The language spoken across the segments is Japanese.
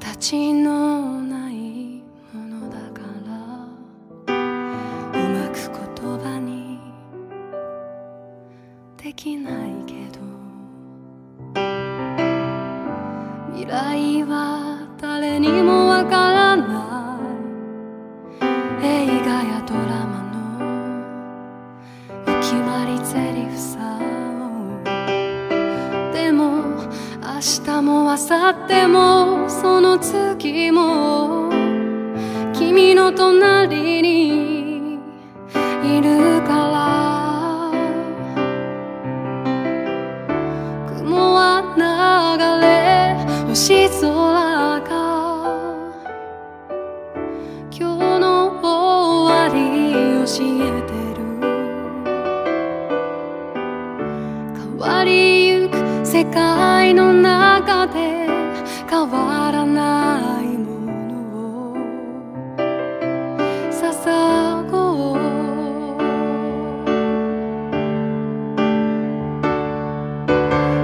形のないものだから、うまく言葉にできないけど、未来は誰にもわからない。映画やドラマのいきなりゼリフさ、でも明日も明後日もその次も君の隣にいるから。雲は流れ星空が今日の終わり教えてる。変わりゆく世界の中で変わらないものを捧ごう。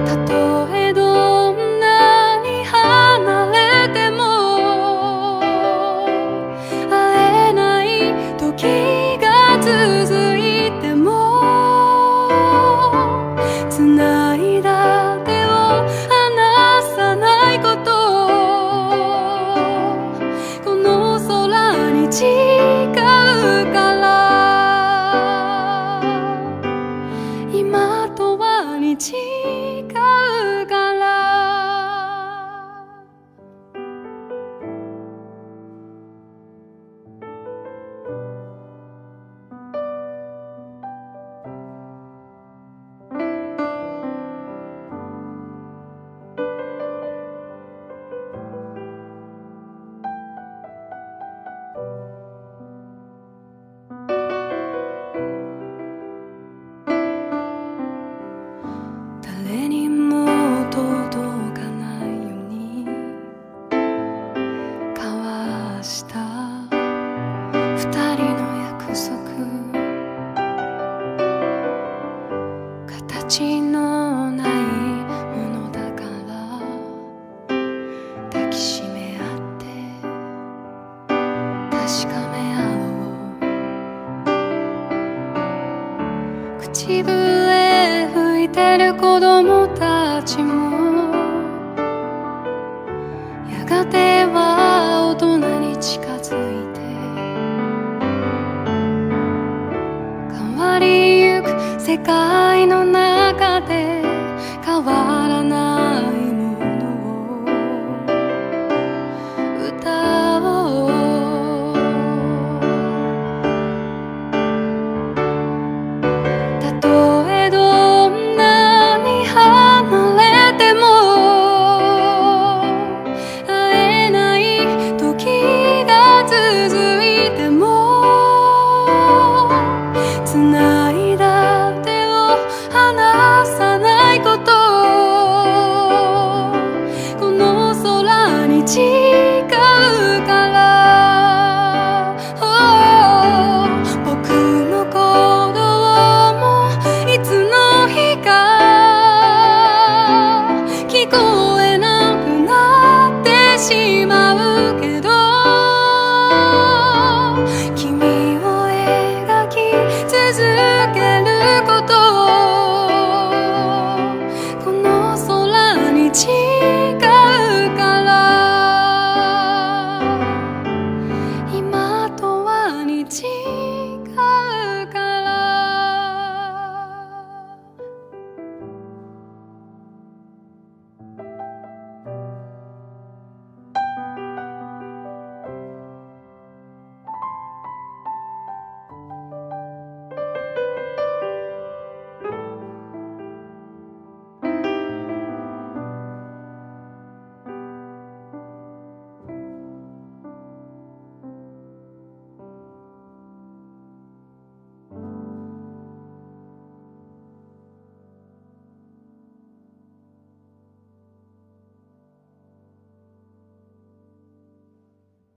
たとえどんなに離れても会えない時が続いても、繋いだ形のないものだから、抱きしめ合って確かめ合おう。口笛吹いてる子供たちもやがては大人に近づいて、変わりゆく世界の中